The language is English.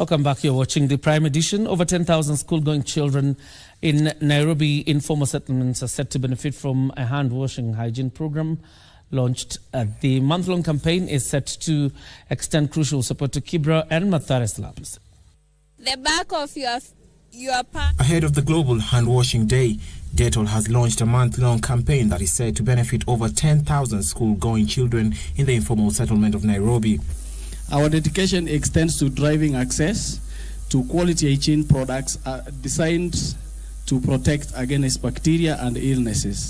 Welcome back. You're watching the Prime Edition. Over 10,000 school-going children in Nairobi informal settlements are set to benefit from a hand-washing hygiene program launched. The month-long campaign is set to extend crucial support to Kibra and Mathare slums. The back of your ahead of the Global Hand-Washing Day, Dettol has launched a month-long campaign that is said to benefit over 10,000 school-going children in the informal settlement of Nairobi. Our dedication extends to driving access to quality hygiene products designed to protect against bacteria and illnesses.